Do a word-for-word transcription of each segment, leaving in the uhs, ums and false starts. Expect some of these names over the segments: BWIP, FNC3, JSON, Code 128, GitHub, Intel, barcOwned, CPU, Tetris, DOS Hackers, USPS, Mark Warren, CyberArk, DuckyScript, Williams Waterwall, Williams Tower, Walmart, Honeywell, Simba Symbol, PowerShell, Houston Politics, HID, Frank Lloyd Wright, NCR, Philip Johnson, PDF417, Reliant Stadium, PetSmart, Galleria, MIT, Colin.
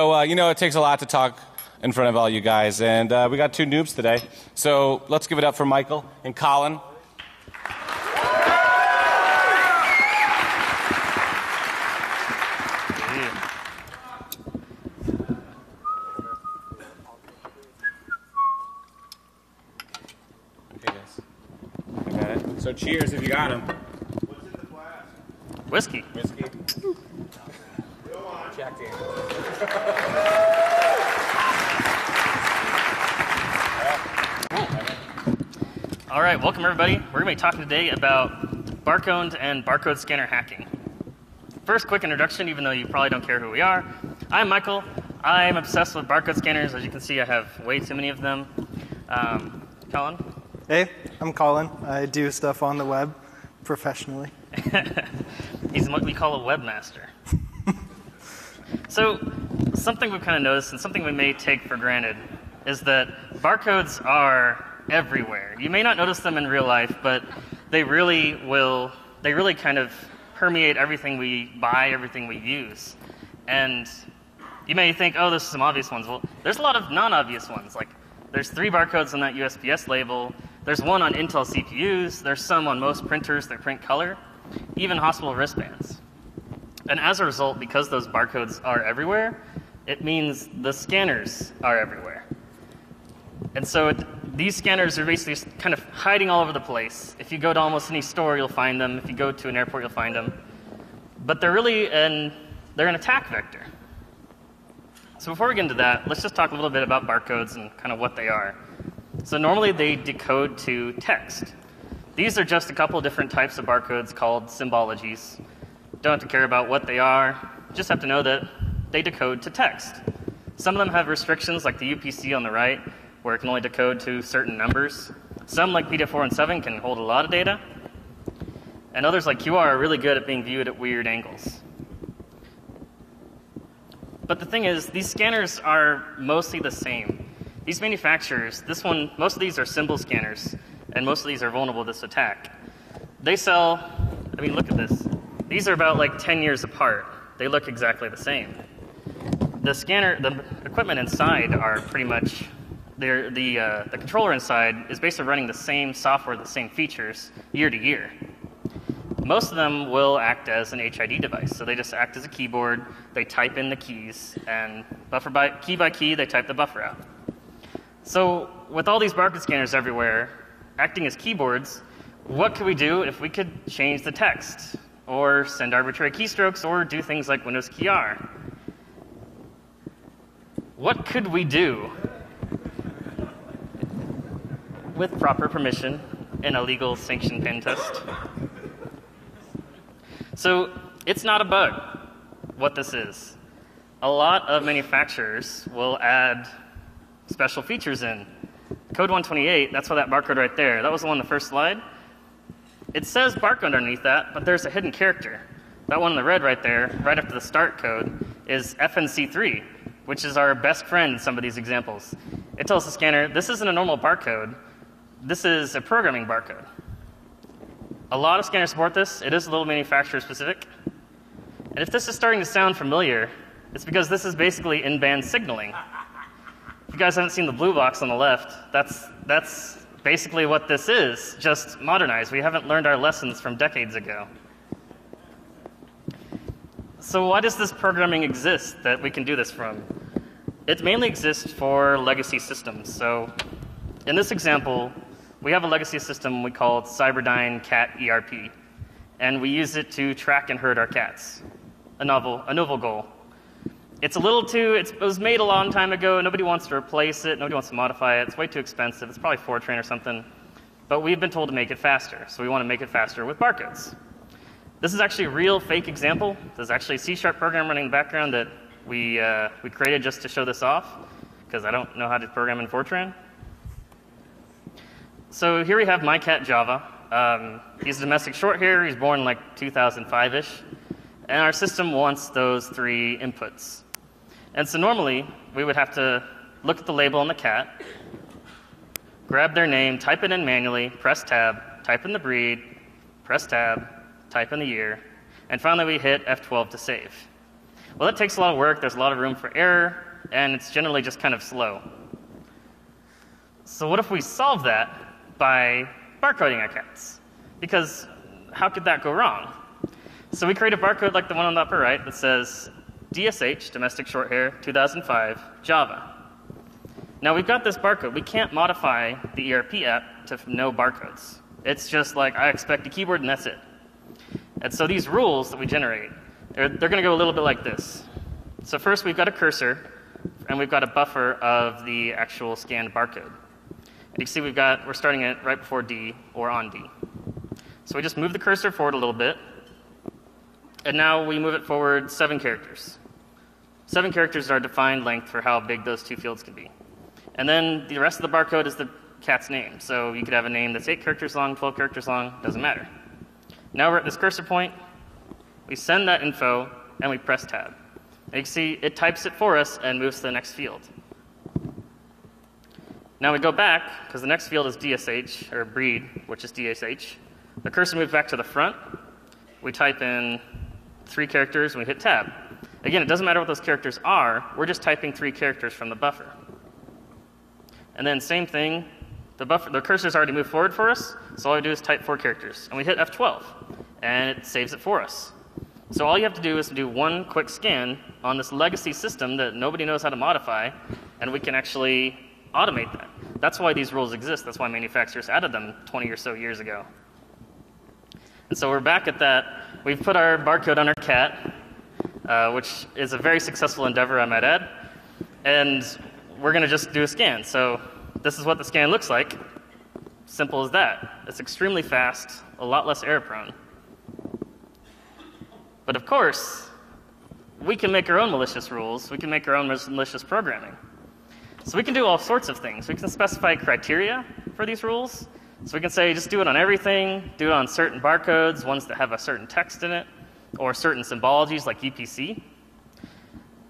So, uh, you know, it takes a lot to talk in front of all you guys, and uh, we got two noobs today. So let's give it up for Michael and Colin. So cheers if you got them. What's in the glass? Whiskey. Whiskey. Go on. Jack Daniels. All right. All right, welcome everybody. We're going to be talking today about barcOwned and barcode scanner hacking. First, quick introduction, even though you probably don't care who we are. I'm Michael. I'm obsessed with barcode scanners. As you can see, I have way too many of them. Um, Colin? Hey, I'm Colin. I do stuff on the web professionally. He's what we call a webmaster. So something we've kind of noticed and something we may take for granted is that barcodes are everywhere. You may not notice them in real life, but they really will, they really kind of permeate everything we buy, everything we use. And you may think, oh, there's some obvious ones. Well, there's a lot of non-obvious ones. Like, there's three barcodes on that U S P S label. There's one on Intel C P Us, there's some on most printers that print color, even hospital wristbands. And as a result, because those barcodes are everywhere, it means the scanners are everywhere. And so it, these scanners are basically kind of hiding all over the place. If you go to almost any store, you'll find them. If you go to an airport, you'll find them. But they're really an, they're an attack vector. So before we get into that, let's just talk a little bit about barcodes and kind of what they are. So normally they decode to text. These are just a couple of different types of barcodes called symbologies. Don't have to care about what they are, just have to know that they decode to text. Some of them have restrictions like the U P C on the right, where it can only decode to certain numbers. Some, like P D F four seventeen, can hold a lot of data. And others like Q R are really good at being viewed at weird angles. But the thing is, these scanners are mostly the same. These manufacturers, this one, most of these are symbol scanners, and most of these are vulnerable to this attack. They sell, I mean, look at this. These are about like ten years apart. They look exactly the same. The scanner, the equipment inside are pretty much, they're, the, uh, the controller inside is basically running the same software, the same features, year to year. Most of them will act as an H I D device, so they just act as a keyboard, they type in the keys, and buffer by, key by key, they type the buffer out. So with all these barcode scanners everywhere acting as keyboards, what could we do if we could change the text or send arbitrary keystrokes or do things like Windows Q R? What could we do with proper permission in a legal sanction pen test? So it's not a bug what this is. A lot of manufacturers will add special features in. Code one twenty-eight, that's why that barcode right there, that was the one on the first slide. It says barcode underneath that, but there's a hidden character. That one in the red right there, right after the start code, is F N C three, which is our best friend in some of these examples. It tells the scanner, this isn't a normal barcode, this is a programming barcode. A lot of scanners support this, it is a little manufacturer specific. And if this is starting to sound familiar, it's because this is basically in-band signaling. If you guys haven't seen the blue box on the left, that's, that's basically what this is, just modernized. We haven't learned our lessons from decades ago. So why does this programming exist that we can do this from? It mainly exists for legacy systems. So in this example, we have a legacy system we call Cyberdyne Cat E R P, and we use it to track and herd our cats, a novel, a novel goal. It's a little too, it's, it was made a long time ago, nobody wants to replace it, nobody wants to modify it, it's way too expensive, it's probably Fortran or something. But we've been told to make it faster, so we want to make it faster with barcodes. This is actually a real fake example. There's actually a C sharp program running in the background that we, uh, we created just to show this off, because I don't know how to program in Fortran. So here we have my cat Java. Um, he's a domestic short hair, he's born like two thousand five-ish, and our system wants those three inputs. And so normally, we would have to look at the label on the cat, grab their name, type it in manually, press tab, type in the breed, press tab, type in the year, and finally we hit F twelve to save. Well, that takes a lot of work. There's a lot of room for error. And it's generally just kind of slow. So what if we solve that by barcoding our cats? Because how could that go wrong? So we create a barcode like the one on the upper right that says D S H, domestic short hair, two thousand five, Java. Now, we've got this barcode. We can't modify the E R P app to no barcodes. It's just like, I expect a keyboard, and that's it. And so these rules that we generate, they're, they're going to go a little bit like this. So first, we've got a cursor, and we've got a buffer of the actual scanned barcode. And you can see we've got, we're starting it right before D or on D. So we just move the cursor forward a little bit. And now we move it forward seven characters. Seven characters is our defined length for how big those two fields can be. And then the rest of the barcode is the cat's name. So you could have a name that's eight characters long, twelve characters long, doesn't matter. Now we're at this cursor point. We send that info, and we press tab. And you can see it types it for us and moves to the next field. Now we go back, because the next field is D S H, or breed, which is D S H. The cursor moves back to the front. We type in three characters, and we hit tab. Again, it doesn't matter what those characters are. We're just typing three characters from the buffer. And then same thing. The, buffer, the cursor's already moved forward for us, so all we do is type four characters. And we hit F twelve, and it saves it for us. So all you have to do is do one quick scan on this legacy system that nobody knows how to modify, and we can actually automate that. That's why these rules exist. That's why manufacturers added them twenty or so years ago. And so we're back at that. We've put our barcode on our cat, uh, which is a very successful endeavor, I might add. And we're going to just do a scan. So this is what the scan looks like. Simple as that. It's extremely fast, a lot less error prone. But of course, we can make our own malicious rules. We can make our own malicious programming. So we can do all sorts of things. We can specify criteria for these rules. So we can say, just do it on everything, do it on certain barcodes, ones that have a certain text in it, or certain symbologies like U P C.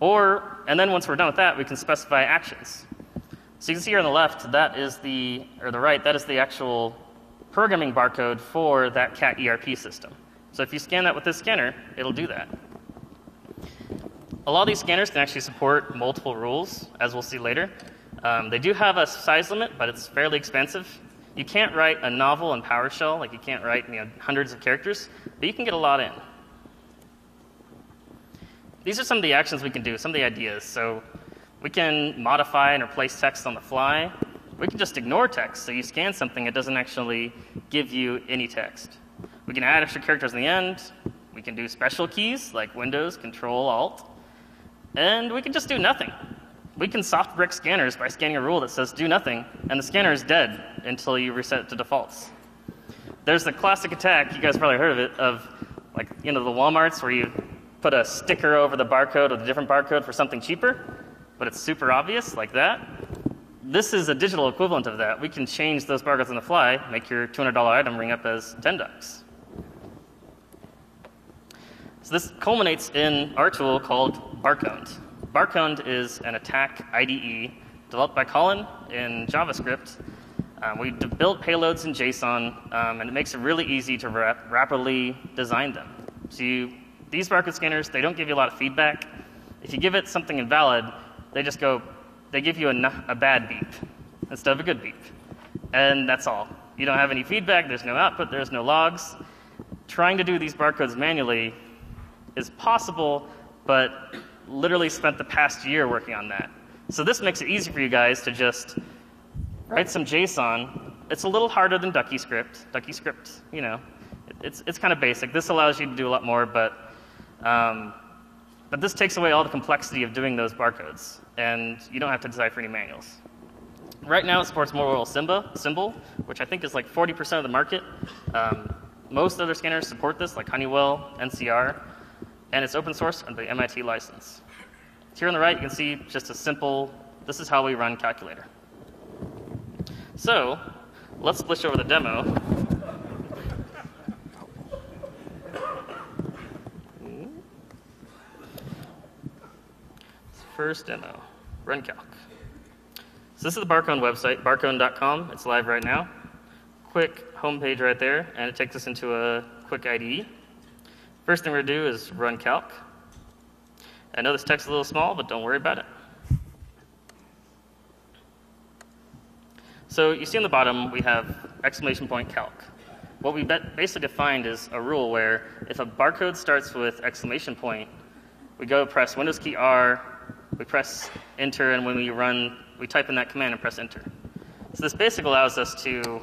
Or, and then once we're done with that, we can specify actions. So you can see here on the left, that is the, or the right, that is the actual programming barcode for that cat E R P system. So if you scan that with this scanner, it'll do that. A lot of these scanners can actually support multiple rules, as we'll see later. Um, they do have a size limit, but it's fairly expensive. You can't write a novel in PowerShell. Like you can't write you know, hundreds of characters, but you can get a lot in. These are some of the actions we can do, some of the ideas. So we can modify and replace text on the fly. We can just ignore text. So you scan something, it doesn't actually give you any text. We can add extra characters in the end. We can do special keys, like Windows, Control, Alt. And we can just do nothing. We can soft brick scanners by scanning a rule that says do nothing, and the scanner is dead until you reset it to defaults. There's the classic attack, you guys probably heard of it, of like you know, the Walmarts where you put a sticker over the barcode or the different barcode for something cheaper, but it's super obvious like that. This is a digital equivalent of that. We can change those barcodes on the fly, make your two hundred dollar item ring up as ten bucks. So this culminates in our tool called barcOwned. barcOwned is an attack I D E developed by Colin in JavaScript. Um, we built payloads in JSON, um, and it makes it really easy to rap rapidly design them. So you, these barcode scanners, they don't give you a lot of feedback. If you give it something invalid, they just go, they give you a, a bad beep instead of a good beep. And that's all. You don't have any feedback. There's no output. There's no logs. Trying to do these barcodes manually is possible, but literally spent the past year working on that. So this makes it easy for you guys to just write some JSON. It's a little harder than DuckyScript. DuckyScript, you know, it's, it's kind of basic. This allows you to do a lot more, but, um, but this takes away all the complexity of doing those barcodes, and you don't have to decipher any manuals. Right now, it supports Mobile Simba Symbol, which I think is like forty percent of the market. Um, most other scanners support this, like Honeywell, N C R. And it's open source under the M I T license. Here on the right, you can see just a simple, this is how we run calculator. So let's splish over the demo. First demo, run calc. So this is the barcOwned website, barcOwned dot com. It's live right now. Quick homepage right there, and it takes us into a quick I D E. First thing we're going to do is run calc. I know this text is a little small, but don't worry about it. So you see on the bottom, we have exclamation point calc. What we basically defined is a rule where if a barcode starts with exclamation point, we go press Windows key R, we press enter, and when we run, we type in that command and press enter. So this basically allows us to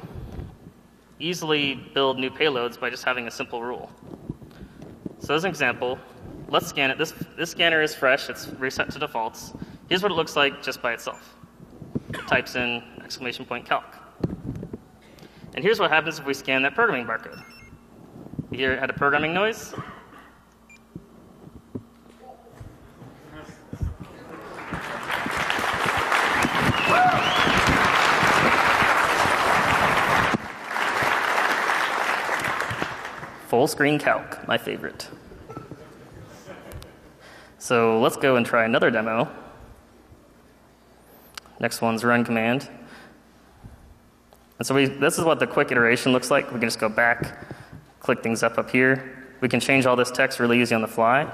easily build new payloads by just having a simple rule. So as an example, let's scan it. This, this scanner is fresh. It's reset to defaults. Here's what it looks like just by itself. It types in exclamation point calc. And here's what happens if we scan that programming barcode. You hear it had a programming noise. Full screen calc, my favorite. So let's go and try another demo. Next one's run command. And so we, this is what the quick iteration looks like. We can just go back, click things up up here. We can change all this text really easy on the fly.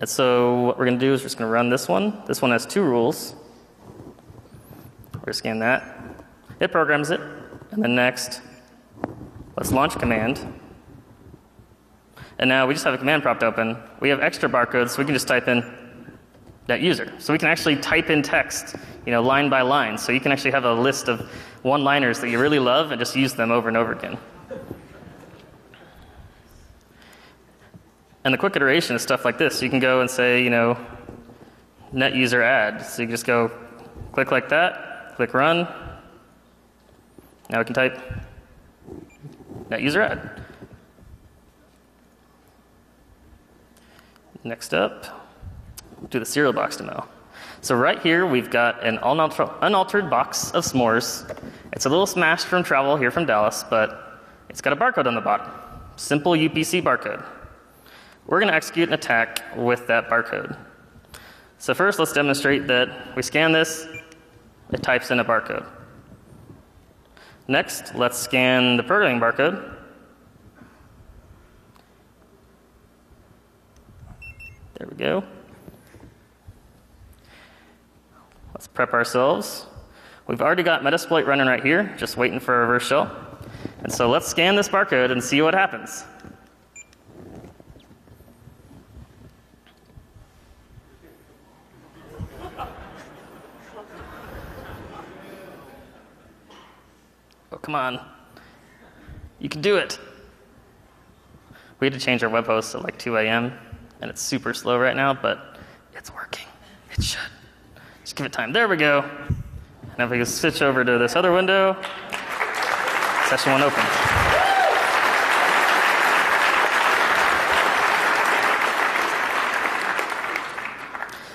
And so what we're going to do is we're just going to run this one. This one has two rules. We're going to scan that. It programs it. And then next, let's launch command. And now we just have a command prompt open. We have extra barcodes, so we can just type in that user. So we can actually type in text, you know, line by line. So you can actually have a list of one-liners that you really love and just use them over and over again. And the quick iteration is stuff like this. So you can go and say, you know, net user add. So you can just go click like that, click run. Now we can type net user add. Next up, do the cereal box demo. So right here, we've got an unalter unaltered box of s'mores. It's a little smashed from travel here from Dallas, but it's got a barcode on the bottom. Simple U P C barcode. We're going to execute an attack with that barcode. So first, let's demonstrate that we scan this. It types in a barcode. Next, let's scan the programming barcode. There we go. Let's prep ourselves. We've already got Metasploit running right here, just waiting for a reverse shell. And so let's scan this barcode and see what happens. Oh, come on. You can do it. We had to change our web host at like two A M, and it's super slow right now, but it's working. It should. Just give it time. There we go. And if we switch over to this other window, session one opens.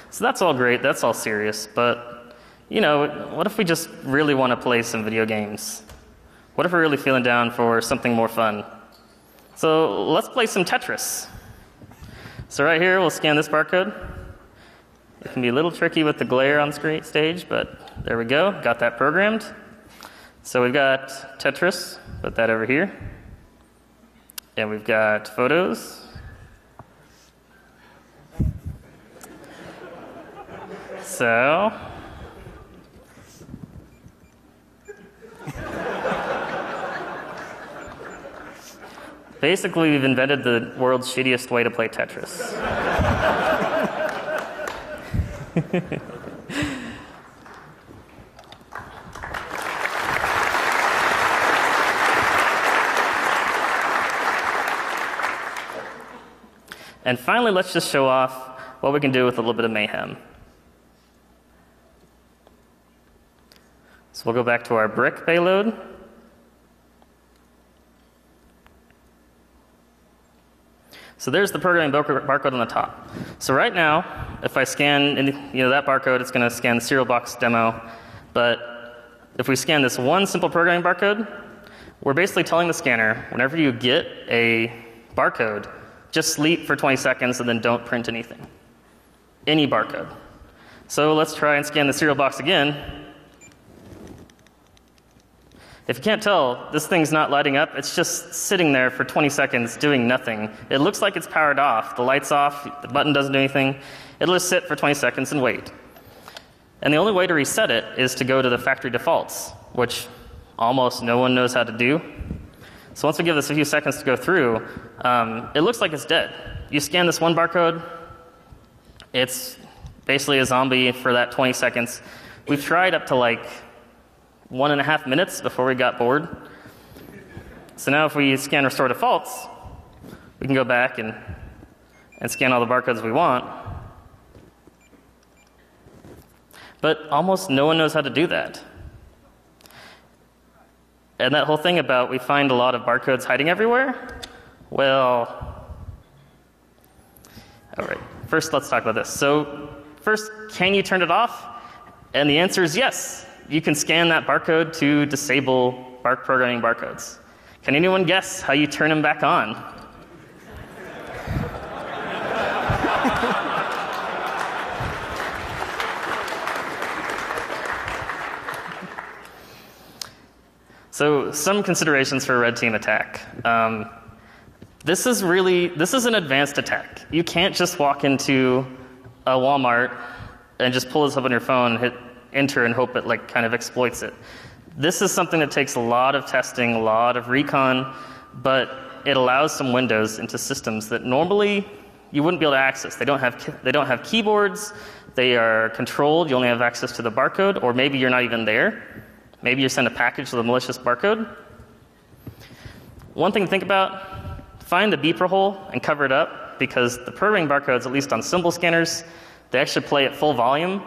So that's all great. That's all serious. But you know, what if we just really want to play some video games? What if we're really feeling down for something more fun? So let's play some Tetris. So right here, we'll scan this barcode. It can be a little tricky with the glare on screen stage, but there we go. Got that programmed. So we've got Tetris. Put that over here. And we've got photos. So basically, we've invented the world's shittiest way to play Tetris. And finally, let's just show off what we can do with a little bit of mayhem. So we'll go back to our brick payload. So there's the programming barcode on the top. So right now, if I scan any, you know, that barcode, it's going to scan the cereal box demo. But if we scan this one simple programming barcode, we're basically telling the scanner, whenever you get a barcode, just sleep for twenty seconds and then don't print anything. Any barcode. So let's try and scan the cereal box again. If you can't tell, this thing's not lighting up. It's just sitting there for twenty seconds doing nothing. It looks like it's powered off. The light's off. The button doesn't do anything. It'll just sit for twenty seconds and wait. And the only way to reset it is to go to the factory defaults, which almost no one knows how to do. So once we give this a few seconds to go through, um, it looks like it's dead. You scan this one barcode. It's basically a zombie for that twenty seconds. We've tried up to like one and a half minutes before we got bored. So now if we scan restore defaults, we can go back and, and scan all the barcodes we want. But almost no one knows how to do that. And that whole thing about we find a lot of barcodes hiding everywhere, well, all right, first let's talk about this. So first, can you turn it off? And the answer is yes. You can scan that barcode to disable bark programming barcodes. Can anyone guess how you turn them back on? So some considerations for a red team attack. Um, this is really, this is an advanced attack. You can't just walk into a Walmart and just pull this up on your phone and hit enter and hope it like kind of exploits it. This is something that takes a lot of testing, a lot of recon, but it allows some windows into systems that normally you wouldn't be able to access. They don't have they don't have keyboards. They are controlled. You only have access to the barcode, or maybe you're not even there. Maybe you send a package with a malicious barcode. One thing to think about: find the beeper hole and cover it up, because the programming barcodes, at least on symbol scanners, they actually play at full volume.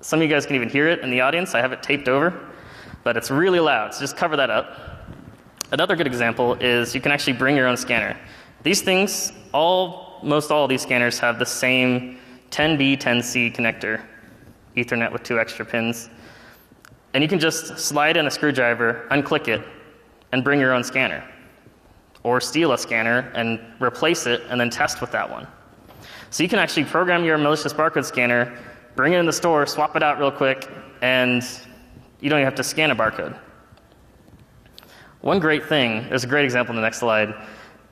Some of you guys can even hear it in the audience. I have it taped over, but it's really loud, so just cover that up. Another good example is you can actually bring your own scanner. These things, all, most all of these scanners have the same ten B, ten C connector, Ethernet with two extra pins. And you can just slide in a screwdriver, unclick it, and bring your own scanner. Or steal a scanner and replace it and then test with that one. So you can actually program your malicious barcode scanner, bring it in the store, swap it out real quick, and you don't even have to scan a barcode. One great thing, there's a great example in the next slide,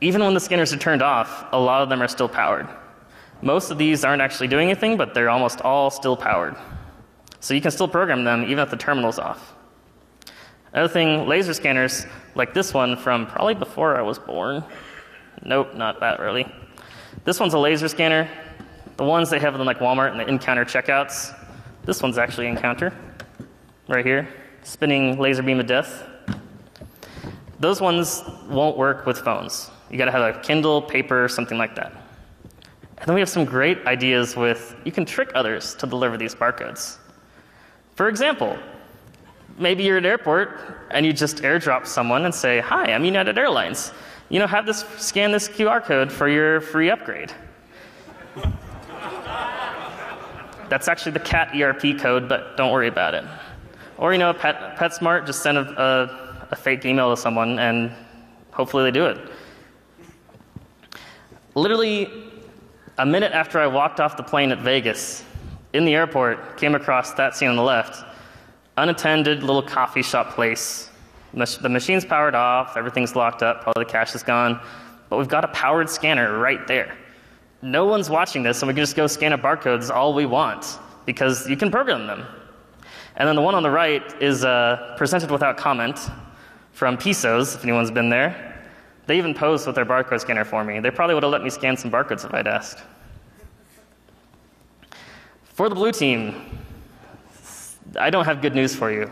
even when the scanners are turned off, a lot of them are still powered. Most of these aren't actually doing anything, but they're almost all still powered. So you can still program them even if the terminal's off. Another thing, laser scanners, like this one from probably before I was born. Nope, not that early. This one's a laser scanner. The ones they have in like Walmart and the in-counter checkouts. This one's actually in-counter, right here, spinning laser beam of death. Those ones won't work with phones. You got to have a Kindle, paper, something like that. And then we have some great ideas with you can trick others to deliver these barcodes. For example, maybe you're at an airport and you just airdrop someone and say, "Hi, I'm United Airlines. You know, have this scan this Q R code for your free upgrade." That's actually the cat E R P code, but don't worry about it. Or, you know, Pet, PetSmart, just send a, a, a fake email to someone, and hopefully they do it. Literally a minute after I walked off the plane at Vegas, in the airport, came across that scene on the left, unattended little coffee shop place. The machine's powered off, everything's locked up, probably the cash is gone, but we've got a powered scanner right there. No one's watching this, and we can just go scan up barcodes all we want, because you can program them. And then the one on the right is uh, presented without comment from Pisos, if anyone's been there. They even posed with their barcode scanner for me. They probably would have let me scan some barcodes if I'd asked. For the blue team, I don't have good news for you.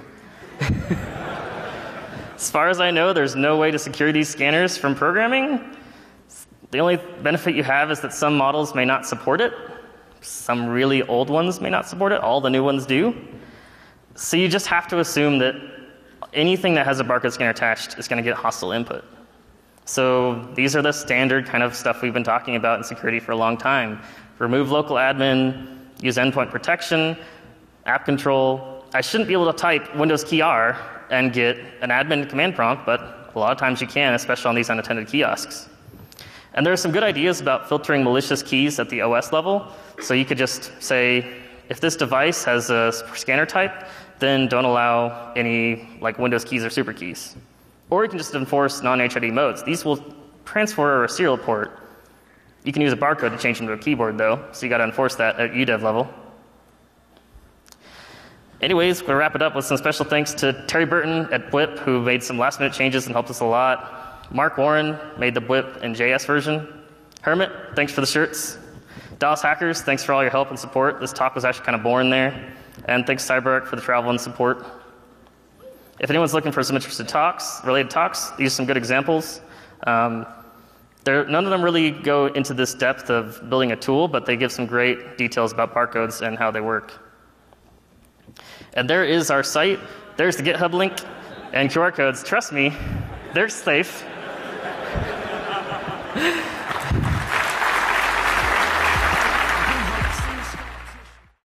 As far as I know, there's no way to secure these scanners from programming. The only benefit you have is that some models may not support it. Some really old ones may not support it. All the new ones do. So you just have to assume that anything that has a barcode scanner attached is going to get hostile input. So these are the standard kind of stuff we've been talking about in security for a long time. Remove local admin, use endpoint protection, app control. I shouldn't be able to type Windows key R and get an admin command prompt, but a lot of times you can, especially on these unattended kiosks. And there are some good ideas about filtering malicious keys at the O S level. So you could just say, If this device has a scanner type, then don't allow any like Windows keys or super keys. Or you can just enforce non H I D modes. These will transfer a serial port. You can use a barcode to change them to a keyboard, though, so you got to enforce that at U dev level. Anyways, we'll wrap it up with some special thanks to Terry Burton at B W I P, who made some last minute changes and helped us a lot. Mark Warren made the B W I P and J S version. Hermit, thanks for the shirts. DOS Hackers, thanks for all your help and support. This talk was actually kind of boring there. And thanks CyberArk for the travel and support. If anyone's looking for some interesting talks, related talks, these are some good examples. Um, There, none of them really go into this depth of building a tool, but they give some great details about barcodes and how they work. And there is our site. There's the GitHub link and Q R codes. Trust me, they're safe.